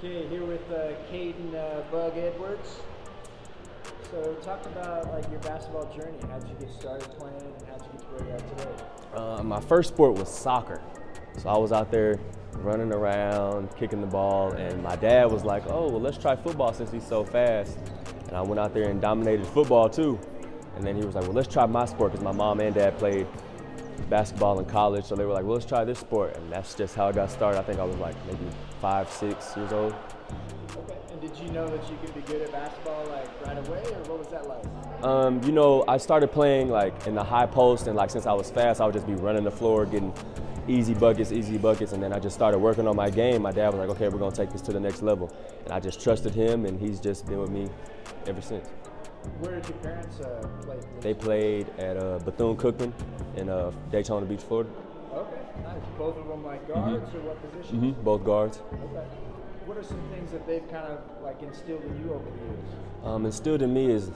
Okay, here with Caden Bug Edwards. So talk about like your basketball journey. How did you get started playing and how did you get to where you are today? My first sport was soccer. So I was out there running around, kicking the ball, and my dad was like, oh, well, let's try football since he's so fast. And I went out there and dominated football too. And then he was like, well, let's try my sport, because my mom and dad played basketball in college. So they were like, well, let's try this sport. And that's just how I got started. I think I was like maybe 5, 6 years old. Okay. And did you know that you could be good at basketball like right away, or what was that like? You know, I started playing like in the high post, and like since I was fast, I would just be running the floor, getting easy buckets, and then I just started working on my game. My dad was like, okay, we're gonna take this to the next level. And I just trusted him, and he's just been with me ever since. Where did your parents play? They played at Bethune-Cookman in Daytona Beach, Florida. Okay, nice. Both of them like guards, or what position? Both guards. Okay. What are some things that they've kind of like instilled in you over the years? Instilled in me is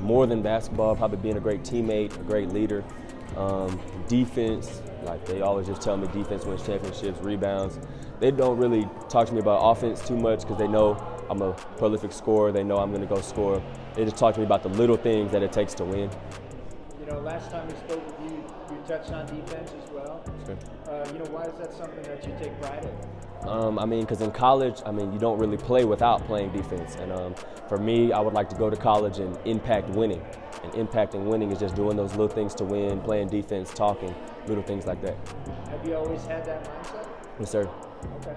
more than basketball, probably being a great teammate, a great leader. Defense, like they always just tell me defense wins championships, rebounds. They don't really talk to me about offense too much because they know I'm a prolific scorer. They know I'm going to go score. They just talk to me about the little things that it takes to win. You know, last time we spoke with you, you touched on defense as well. Sure. You know, why is that something that you take pride in? I mean, because in college, I mean, you don't really play without playing defense. And for me, I would like to go to college and impact winning. And impacting winning is just doing those little things to win, playing defense, talking, little things like that. Have you always had that mindset? Yes, sir. Okay.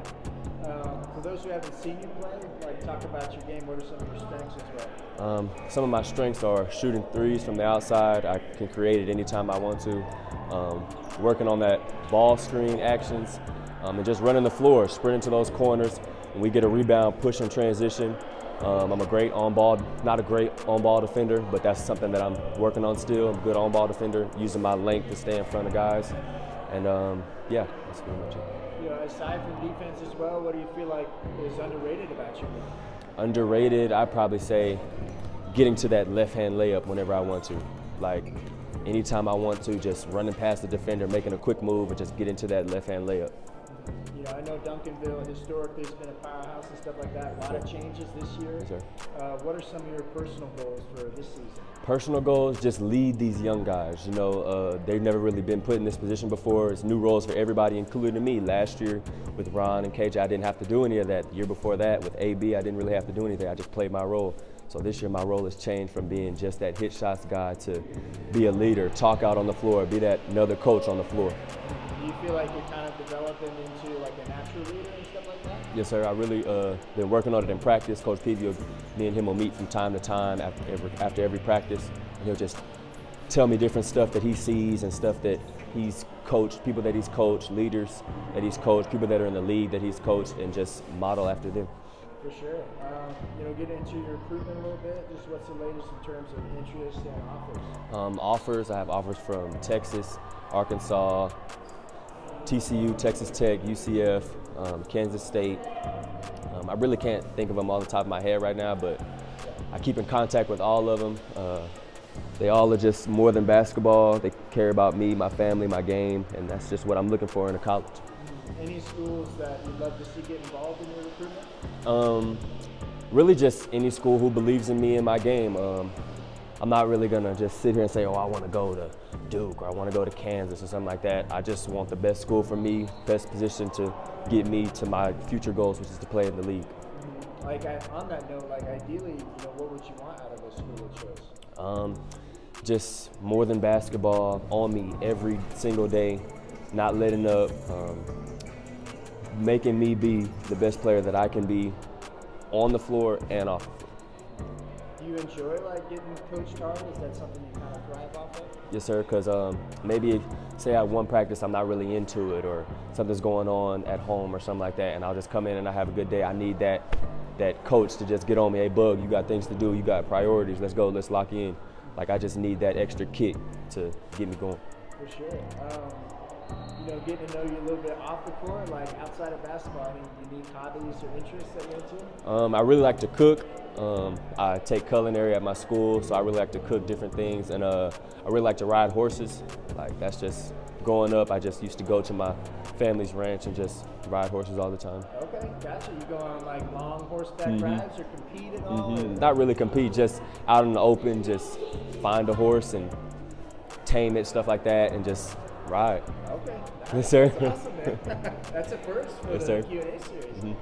For those who haven't seen you play, like, talk about your game. What are some of your strengths as well? Some of my strengths are shooting threes from the outside. I can create it anytime I want to. Working on that ball screen actions, and just running the floor, sprinting to those corners. When we get a rebound, push in transition. I'm a great on-ball, not a great on-ball defender, but that's something that I'm working on still. I'm a good on-ball defender, using my length to stay in front of guys. And yeah, that's pretty much it. You know, aside from defense as well, what do you feel like is underrated about you? Underrated, I'd probably say getting to that left-hand layup whenever I want to. Like, anytime I want to, just running past the defender, making a quick move, and just getting to that left-hand layup. You know, I know Duncanville historically has been a powerhouse and stuff like that. A lot of changes this year. Yes, sir. What are some of your personal goals for this season? Personal goals, just lead these young guys. You know, they've never really been put in this position before. It's new roles for everybody, including me. Last year with Ron and KJ, I didn't have to do any of that. The year before that with AB, I didn't really have to do anything. I just played my role. So this year my role has changed from being just that hit shots guy to be a leader, talk out on the floor, be that another coach on the floor. Do you feel like you're kind of developing into like a natural leader and stuff like that? Yes, sir. I really been working on it in practice. Coach Peavy, me and him will meet from time to time after every practice. And he'll just tell me different stuff that he sees and stuff that he's coached, people that he's coached, leaders that he's coached, people that are in the league that he's coached, and just model after them. For sure. You know, get into your recruitment a little bit. Just what's the latest in terms of interest and offers? I have offers from Texas, Arkansas, TCU, Texas Tech, UCF, Kansas State. I really can't think of them all off the top of my head right now, but I keep in contact with all of them. They all are just more than basketball. They care about me, my family, my game, and that's just what I'm looking for in a college. Any schools that you'd love to see get involved in your recruitment? Really just any school who believes in me and my game. I'm not really gonna just sit here and say, oh, I wanna go to Duke or I wanna go to Kansas or something like that. I just want the best school for me, best position to get me to my future goals, which is to play in the league. Like, on that note, like ideally, you know, what would you want out of a school of choice? Just more than basketball, on me every single day, not letting up, making me be the best player that I can be on the floor and off the floor. Do you enjoy like getting coached hard? Is that something you kind of thrive off of? Yes, sir, because maybe say at one practice I'm not really into it, or something's going on at home or something like that, and I'll just come in and I have a good day. I need that coach to just get on me. Hey, Bug, you got things to do. You got priorities. Let's go. Let's lock in. Like, I just need that extra kick to get me going. For sure. You know, getting to know you a little bit off the court, like outside of basketball, I mean, unique hobbies or interests that you're into? I really like to cook. I take culinary at my school, so I really like to cook different things, and I really like to ride horses. Like, that's just growing up, I just used to go to my family's ranch and just ride horses all the time. Okay, gotcha. You go on like long horseback rides or compete at all? Not really compete, just out in the open, just find a horse and tame it, stuff like that, and just ride. Okay. Yes, sir. That's awesome, man. That's a first for the Q&A series.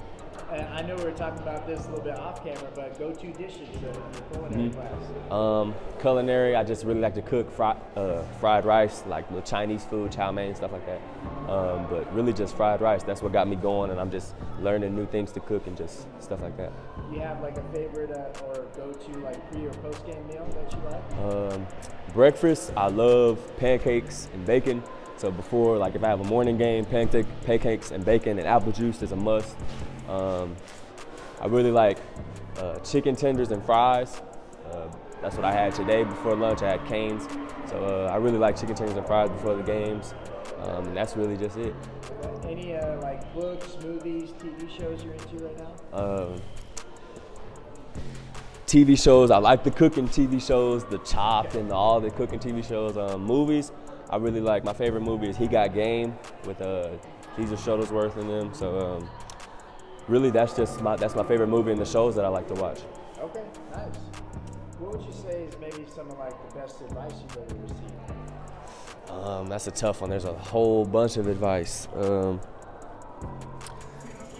I know we were talking about this a little bit off camera, but go-to dishes in your culinary class. Culinary, I just really like to cook fried rice, like the Chinese food, chow mein, stuff like that. But really just fried rice, that's what got me going, and I'm just learning new things to cook and just stuff like that. Do you have like a favorite or go-to like pre or post-game meal that you like? Breakfast, I love pancakes and bacon. So before, like if I have a morning game, pancakes and bacon and apple juice is a must. I really like chicken tenders and fries. That's what I had today before lunch. I had Cane's. So I really like chicken tenders and fries before the games. And that's really just it. Any like books, movies, TV shows you're into right now? TV shows, I like the cooking TV shows, the Chopped and all the cooking TV shows. Movies, I really like, my favorite movie is He Got Game with Jesus Shuttlesworth in them. So really that's just that's my favorite movie and the shows that I like to watch. Okay, nice. What would you say is maybe some of like the best advice you've ever received? That's a tough one. There's a whole bunch of advice.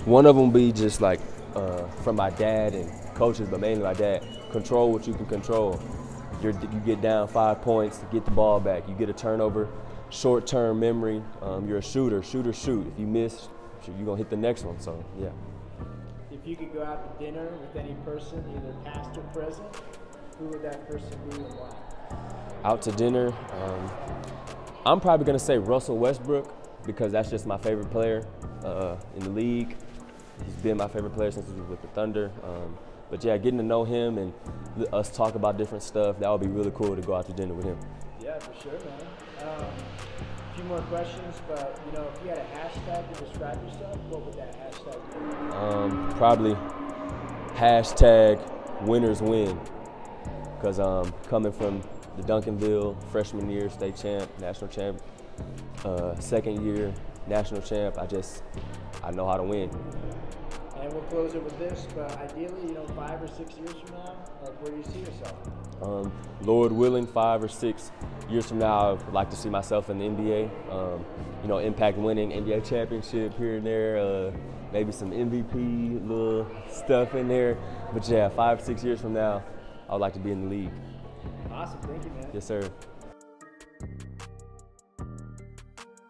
One of them be just like from my dad and coaches, but mainly my dad, control what you can control. You get down 5 points, get the ball back. You get a turnover, short-term memory. You're a shooter, shoot. If you miss, you're gonna hit the next one, so yeah. If you could go out to dinner with any person, either past or present, who would that person be and why? Out to dinner, I'm probably gonna say Russell Westbrook because that's just my favorite player in the league. He's been my favorite player since he was with the Thunder. But yeah, getting to know him and us talk about different stuff, that would be really cool to go out to dinner with him. Yeah, for sure, man. A few more questions, but you know, if you had a hashtag to describe yourself, what would that hashtag be? Probably #WinnersWin, because coming from the Duncanville, freshman year, state champ, national champ, second year, national champ, I know how to win. And we'll close it with this, but ideally, you know, 5 or 6 years from now, like where do you see yourself? Lord willing, 5 or 6 years from now, I'd like to see myself in the NBA. You know, impact winning, NBA championship here and there, maybe some MVP little stuff in there. But yeah, 5 or 6 years from now, I'd like to be in the league. Awesome, thank you, man. Yes, sir.